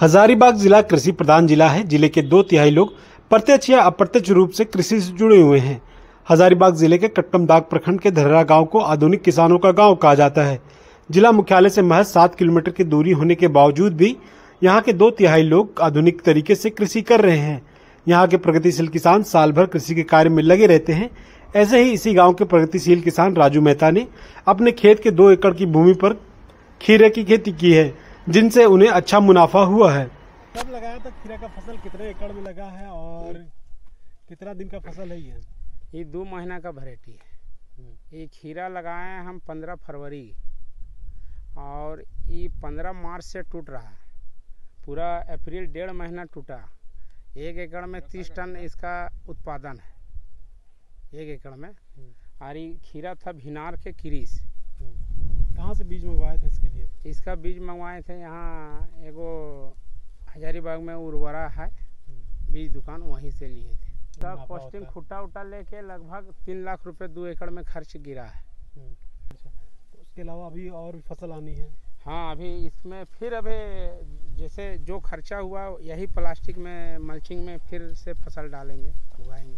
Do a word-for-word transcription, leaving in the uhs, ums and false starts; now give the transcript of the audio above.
हजारीबाग जिला कृषि प्रधान जिला है। जिले के दो तिहाई लोग प्रत्यक्ष या अप्रत्यक्ष रूप से कृषि से जुड़े हुए हैं। हजारीबाग जिले के कटकमबाग प्रखंड के धररा गांव को आधुनिक किसानों का गांव कहा जाता है। जिला मुख्यालय से महज सात किलोमीटर की दूरी होने के बावजूद भी यहाँ के दो तिहाई लोग आधुनिक तरीके से कृषि कर रहे हैं। यहाँ के प्रगतिशील किसान साल भर कृषि के कार्य में लगे रहते हैं। ऐसे ही इसी गांव के प्रगतिशील किसान राजू मेहता ने अपने खेत के दो एकड़ की भूमि पर खीरे की खेती की है, जिनसे उन्हें अच्छा मुनाफा हुआ है। कब लगाया था खीरा का फसल, कितने एकड़ में लगा है और कितना दिन का फसल है? ये ये दो महीना का वैरायटी है। ये खीरा लगाए हैं हम पंद्रह फरवरी और ये पंद्रह मार्च से टूट रहा है। पूरा अप्रैल डेढ़ महीना टूटा। एक एकड़ में तीस टन इसका उत्पादन है, एक एकड़ में। और ये खीरा था भिनार के किरीस। कहाँ से बीज मंगवाए थे इसके लिए? इसका बीज मंगवाए थे यहाँ एगो हजारीबाग में उर्वरा है बीज दुकान, वहीं से लिए थे। सब कॉस्टिंग खुट्टा उटा लेके लगभग तीन लाख रुपए दो एकड़ में खर्च गिरा है। तो उसके अलावा अभी और भी फसल आनी है। हाँ, अभी इसमें फिर अभी जैसे जो खर्चा हुआ यही प्लास्टिक में मल्चिंग में फिर से फसल डालेंगे, उगाएंगे।